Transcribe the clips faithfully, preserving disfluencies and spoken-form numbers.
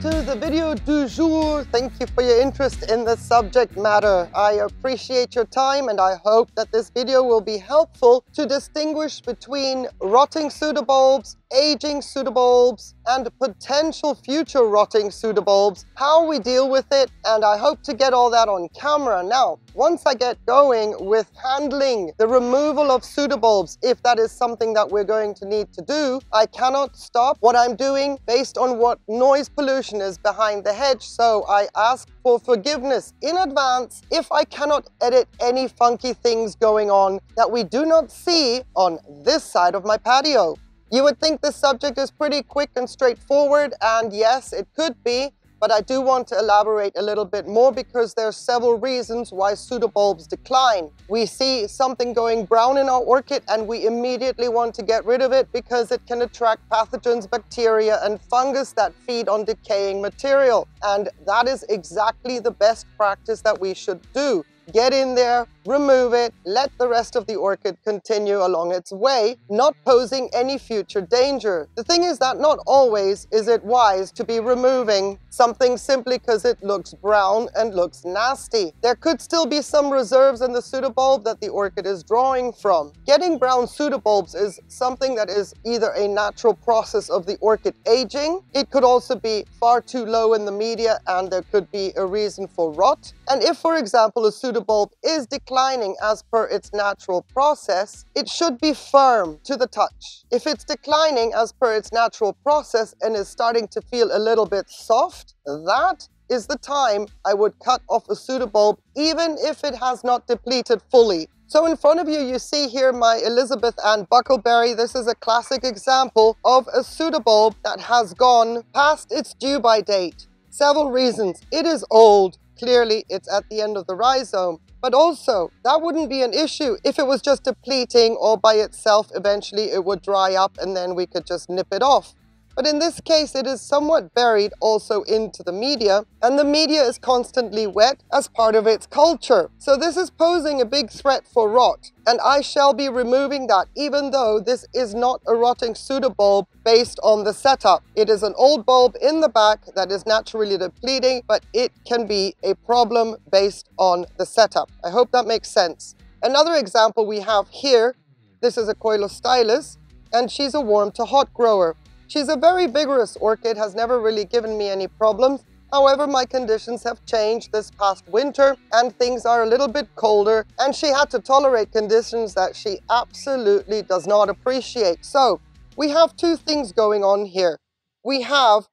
to the video du jour. Thank you for your interest in the subject matter. I appreciate your time and I hope that this video will be helpful to distinguish between rotting pseudobulbs, aging pseudobulbs, and potential future rotting pseudobulbs, how we deal with it, and I hope to get all that on camera. Now, once I get going with handling the removal of pseudobulbs, if that is something that we're going to need to do, I cannot stop what I'm doing based on what noise pollution is behind the hedge, so I ask for forgiveness in advance if I cannot edit any funky things going on that we do not see on this side of my patio. You would think this subject is pretty quick and straightforward, and yes, it could be, but I do want to elaborate a little bit more because there are several reasons why pseudobulbs decline. We see something going brown in our orchid and we immediately want to get rid of it because it can attract pathogens, bacteria and fungus that feed on decaying material. And that is exactly the best practice that we should do. Get in there, remove it, let the rest of the orchid continue along its way, not posing any future danger. The thing is that not always is it wise to be removing something simply because it looks brown and looks nasty. There could still be some reserves in the pseudobulb that the orchid is drawing from. Getting brown pseudobulbs is something that is either a natural process of the orchid aging, it could also be far too low in the media and there could be a reason for rot. And if, for example, a pseudobulb is declining as per its natural process, it should be firm to the touch. If it's declining as per its natural process and is starting to feel a little bit soft, that is the time I would cut off a pseudobulb, even if it has not depleted fully. So in front of you, you see here my Elizabeth Ann Buckleberry. This is a classic example of a pseudobulb that has gone past its due-by date. Several reasons. It is old. Clearly, it's at the end of the rhizome. But also, that wouldn't be an issue if it was just depleting or by itself. Eventually it would dry up and then we could just nip it off. But in this case, it is somewhat buried also into the media, and the media is constantly wet as part of its culture. So this is posing a big threat for rot, and I shall be removing that even though this is not a rotting pseudobulb based on the setup. It is an old bulb in the back that is naturally depleting, but it can be a problem based on the setup. I hope that makes sense. Another example we have here, this is a Coilostylis, and she's a warm to hot grower. She's a very vigorous orchid, has never really given me any problems. However, my conditions have changed this past winter and things are a little bit colder, and she had to tolerate conditions that she absolutely does not appreciate. So we have two things going on here. We have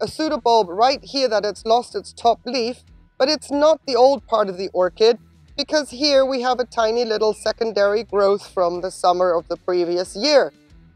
a pseudobulb right here that it's lost its top leaf, but it's not the old part of the orchid because here we have a tiny little secondary growth from the summer of the previous year.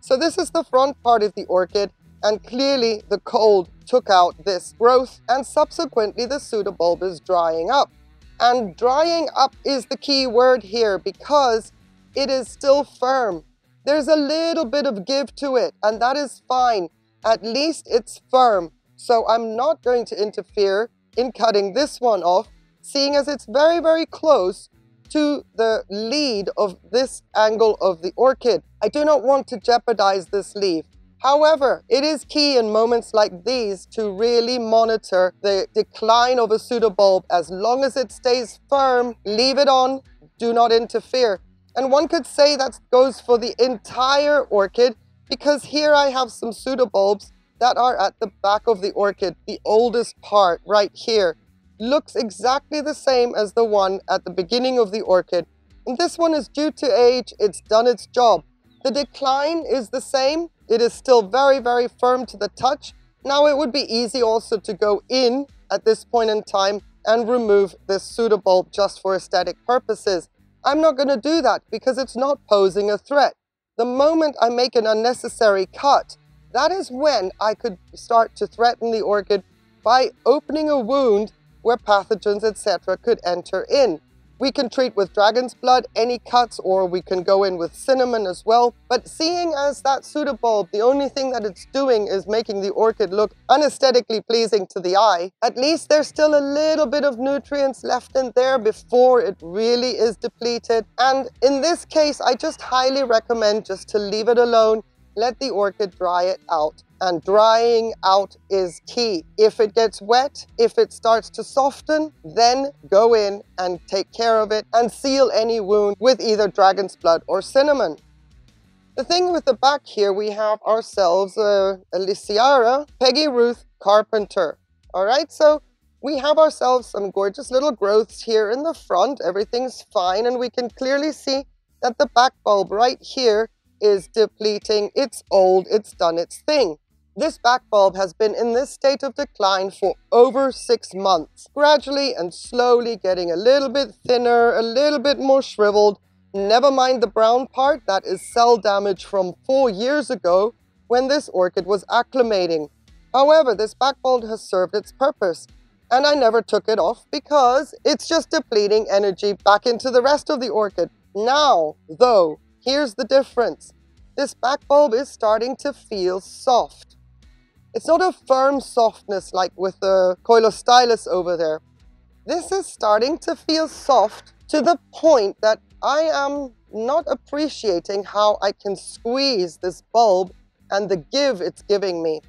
So this is the front part of the orchid, and clearly the cold took out this growth and subsequently the pseudobulb is drying up. And drying up is the key word here because it is still firm. There's a little bit of give to it and that is fine. At least it's firm. So I'm not going to interfere in cutting this one off, seeing as it's very, very close to the lead of this angle of the orchid. I do not want to jeopardize this leaf. However, it is key in moments like these to really monitor the decline of a pseudobulb. As long as it stays firm, leave it on, do not interfere. And one could say that goes for the entire orchid because here I have some pseudobulbs that are at the back of the orchid, the oldest part right here. Looks exactly the same as the one at the beginning of the orchid. And this one is due to age, it's done its job. The decline is the same, it is still very, very firm to the touch. Now it would be easy also to go in at this point in time and remove this pseudobulb just for aesthetic purposes. I'm not going to do that because it's not posing a threat. The moment I make an unnecessary cut, that is when I could start to threaten the orchid by opening a wound where pathogens, et cetera could enter in. We can treat with dragon's blood any cuts, or we can go in with cinnamon as well. But seeing as that pseudobulb, the only thing that it's doing is making the orchid look unaesthetically pleasing to the eye, at least there's still a little bit of nutrients left in there before it really is depleted. And in this case, I just highly recommend just to leave it alone, let the orchid dry it out, and drying out is key. If it gets wet, if it starts to soften, then go in and take care of it and seal any wound with either dragon's blood or cinnamon. The thing with the back here, we have ourselves uh, Lysiara, Peggy Ruth Carpenter. All right, so we have ourselves some gorgeous little growths here in the front. Everything's fine, and we can clearly see that the back bulb right here is depleting. It's old, it's done its thing. This back bulb has been in this state of decline for over six months, gradually and slowly getting a little bit thinner, a little bit more shriveled. Never mind the brown part, that is cell damage from four years ago when this orchid was acclimating. However, this back bulb has served its purpose, and I never took it off because it's just depleting energy back into the rest of the orchid. Now, though, here's the difference. This back bulb is starting to feel soft. It's not a firm softness like with the Coilostylis over there. This is starting to feel soft to the point that I am not appreciating how I can squeeze this bulb and the give it's giving me.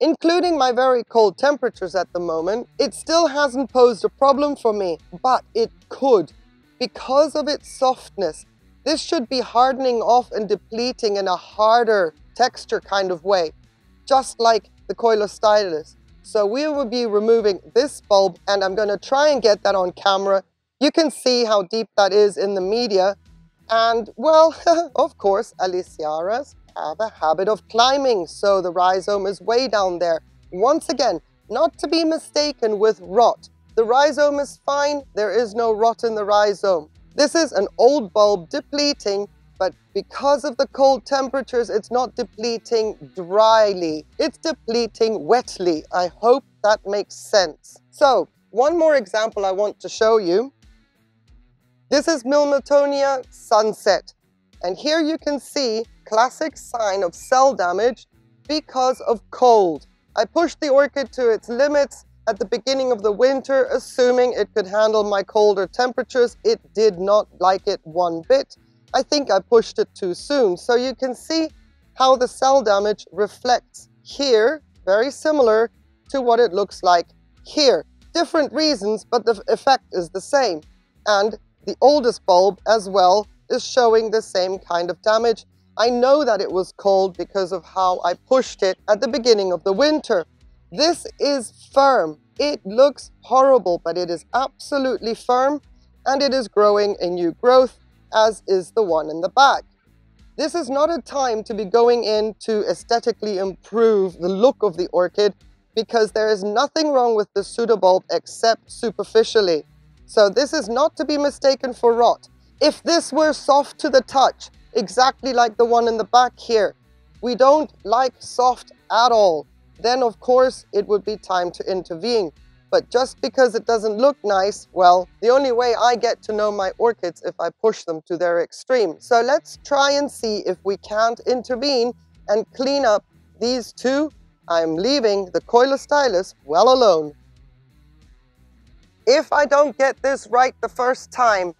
Including my very cold temperatures at the moment, it still hasn't posed a problem for me, but it could because of its softness. This should be hardening off and depleting in a harder texture kind of way, just like the Coilostylis. So we will be removing this bulb, and I'm going to try and get that on camera. You can see how deep that is in the media. And well, of course, Lysiaras have a habit of climbing, so the rhizome is way down there. Once again, not to be mistaken with rot. The rhizome is fine, there is no rot in the rhizome. This is an old bulb depleting, but because of the cold temperatures, it's not depleting dryly. It's depleting wetly. I hope that makes sense. So, one more example I want to show you. This is Miltonia Sunset. And here you can see classic sign of cell damage because of cold. I pushed the orchid to its limits at the beginning of the winter, assuming it could handle my colder temperatures. It did not like it one bit. I think I pushed it too soon. So you can see how the cell damage reflects here, very similar to what it looks like here. Different reasons, but the effect is the same. And the oldest bulb as well is showing the same kind of damage. I know that it was cold because of how I pushed it at the beginning of the winter. This is firm. It looks horrible, but it is absolutely firm, and it is growing a new growth, as is the one in the back. This is not a time to be going in to aesthetically improve the look of the orchid, because there is nothing wrong with the pseudobulb except superficially. So this is not to be mistaken for rot. If this were soft to the touch, exactly like the one in the back here, we don't like soft at all. Then of course it would be time to intervene. But just because it doesn't look nice, well, the only way I get to know my orchids if I push them to their extreme. So let's try and see if we can't intervene and clean up these two. I'm leaving the Coilostylis well alone. If I don't get this right the first time,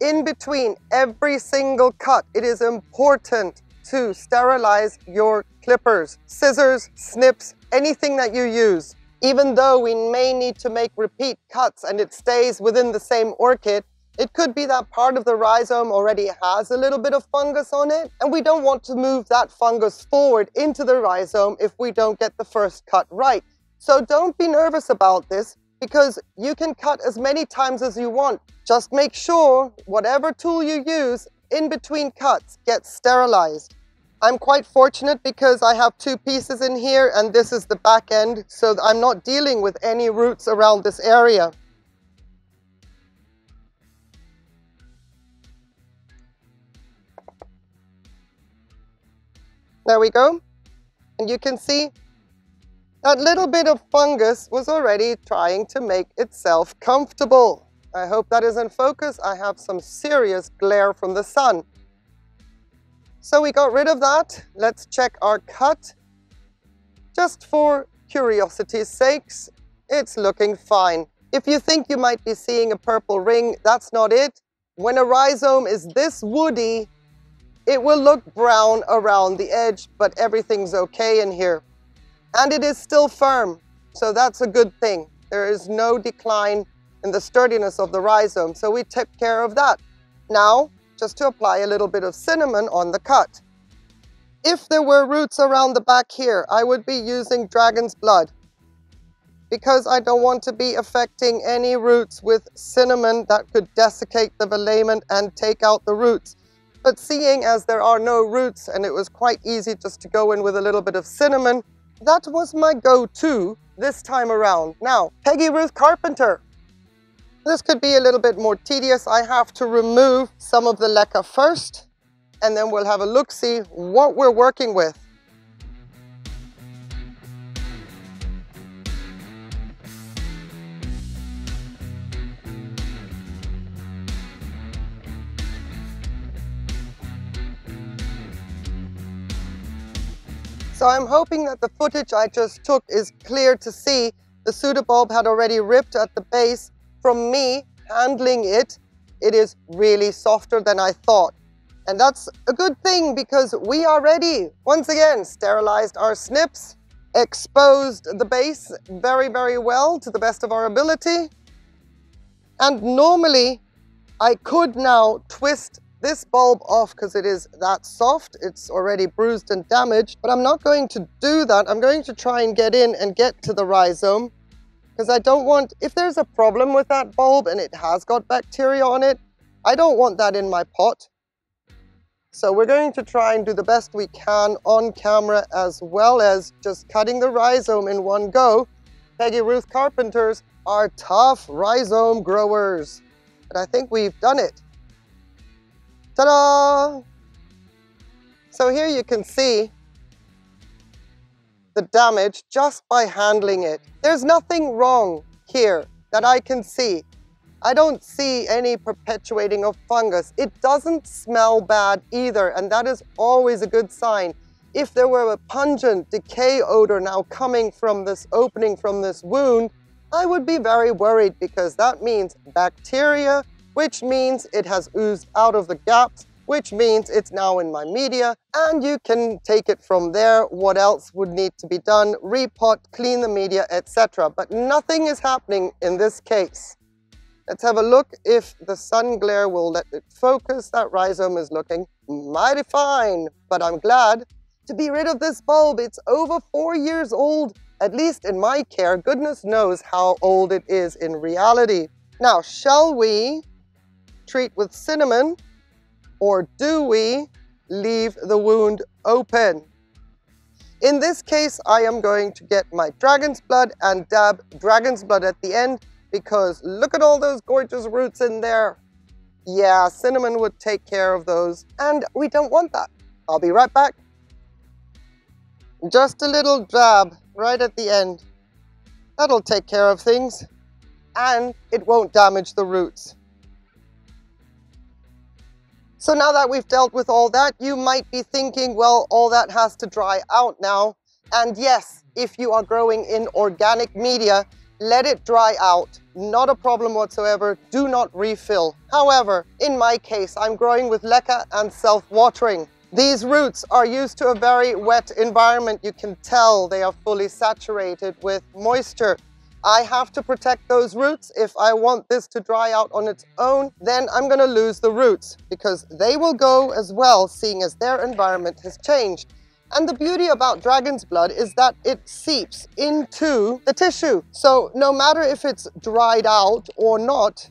in between every single cut, it is important to sterilize your clippers, scissors, snips, anything that you use. Even though we may need to make repeat cuts and it stays within the same orchid, it could be that part of the rhizome already has a little bit of fungus on it, and we don't want to move that fungus forward into the rhizome if we don't get the first cut right. So don't be nervous about this, because you can cut as many times as you want. Just make sure whatever tool you use in between cuts gets sterilized. I'm quite fortunate because I have two pieces in here, and this is the back end, so I'm not dealing with any roots around this area. There we go. And you can see that little bit of fungus was already trying to make itself comfortable. I hope that is in focus. I have some serious glare from the sun. So we got rid of that. Let's check our cut. Just for curiosity's sakes, it's looking fine. If you think you might be seeing a purple ring, that's not it. When a rhizome is this woody, it will look brown around the edge, but everything's okay in here. and it is still firm, so that's a good thing. There is no decline in the sturdiness of the rhizome, so we took care of that. Now, just to apply a little bit of cinnamon on the cut. If there were roots around the back here, I would be using dragon's blood, because I don't want to be affecting any roots with cinnamon that could desiccate the velamen and take out the roots. But seeing as there are no roots and it was quite easy just to go in with a little bit of cinnamon, that was my go-to this time around. Now, Peggy Ruth Carpenter. This could be a little bit more tedious. I have to remove some of the LECA first, and then we'll have a look-see what we're working with. So I'm hoping that the footage I just took is clear to see. The pseudobulb had already ripped at the base. From me handling it, it is really softer than I thought. And that's a good thing because we already, once again, sterilized our snips, exposed the base very, very well to the best of our ability. And normally I could now twist this bulb off because it is that soft. It's already bruised and damaged, but I'm not going to do that. I'm going to try and get in and get to the rhizome because I don't want, if there's a problem with that bulb and it has got bacteria on it, I don't want that in my pot. So we're going to try and do the best we can on camera, as well as just cutting the rhizome in one go. Peggy Ruth Carpenters are tough rhizome growers, but I think we've done it. Ta-da! So here you can see the damage just by handling it. There's nothing wrong here that I can see. I don't see any perpetuating of fungus. It doesn't smell bad either, and that is always a good sign. If there were a pungent decay odor now coming from this opening from this wound, I would be very worried because that means bacteria, which means it has oozed out of the gaps, which means it's now in my media, and you can take it from there. What else would need to be done? Repot, clean the media, et cetera. But nothing is happening in this case. Let's have a look if the sun glare will let it focus. That rhizome is looking mighty fine, but I'm glad to be rid of this bulb. It's over four years old, at least in my care. Goodness knows how old it is in reality. Now, shall we treat with cinnamon, or do we leave the wound open? In this case, I am going to get my dragon's blood and dab dragon's blood at the end, because look at all those gorgeous roots in there. Yeah, cinnamon would take care of those, and we don't want that. I'll be right back. Just a little dab right at the end. That'll take care of things, and it won't damage the roots. So now that we've dealt with all that, you might be thinking, well, all that has to dry out now. And yes, if you are growing in organic media, let it dry out. Not a problem whatsoever. Do not refill. However, in my case, I'm growing with LECA and self-watering. These roots are used to a very wet environment. You can tell they are fully saturated with moisture. I have to protect those roots. If I want this to dry out on its own, then I'm going to lose the roots because they will go as well, seeing as their environment has changed. And the beauty about dragon's blood is that it seeps into the tissue. So no matter if it's dried out or not,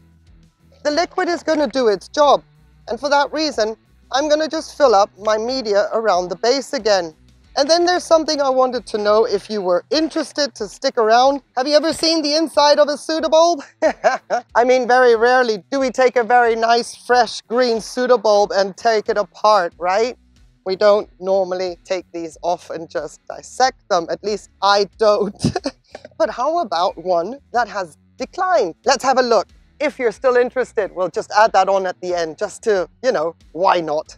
the liquid is going to do its job. And for that reason, I'm going to just fill up my media around the base again. And then there's something I wanted to know if you were interested to stick around. Have you ever seen the inside of a pseudobulb? I mean, very rarely do we take a very nice, fresh, green pseudobulb and take it apart, right? We don't normally take these off and just dissect them. At least I don't. But how about one that has declined? Let's have a look. If you're still interested, we'll just add that on at the end just to, you know, why not?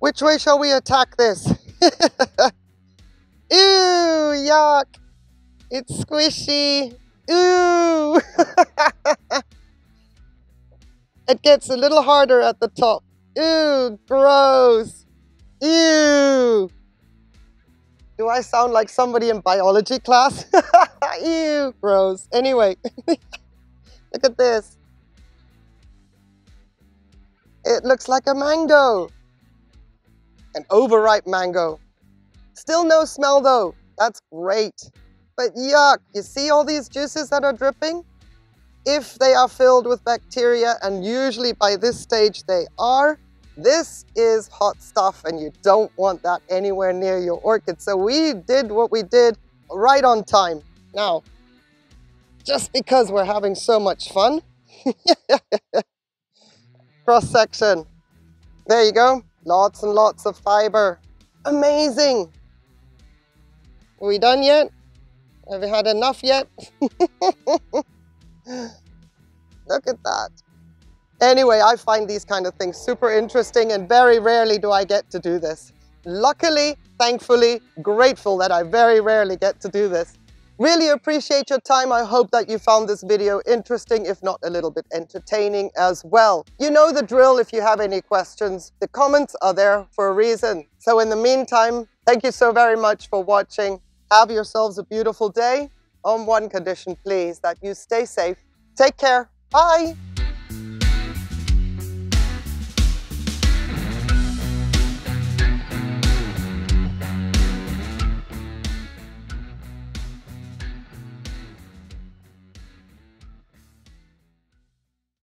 Which way shall we attack this? Ooh, yuck. It's squishy. Ooh. It gets a little harder at the top. Ooh, gross. Ooh. Do I sound like somebody in biology class? Ew, gross. Anyway, look at this. It looks like a mango. An overripe mango. Still no smell though. That's great. But yuck, you see all these juices that are dripping? If they are filled with bacteria, and usually by this stage they are, this is hot stuff and you don't want that anywhere near your orchid. So we did what we did right on time. Now, just because we're having so much fun, cross section, there you go. Lots and lots of fiber, amazing. Are we done yet? Have we had enough yet? Look at that. Anyway, I find these kind of things super interesting and very rarely do I get to do this. Luckily, thankfully, grateful that I very rarely get to do this. Really appreciate your time. I hope that you found this video interesting, if not a little bit entertaining as well. You know the drill if you have any questions. The comments are there for a reason. So in the meantime, thank you so very much for watching. Have yourselves a beautiful day. On one condition, please, that you stay safe. Take care. Bye.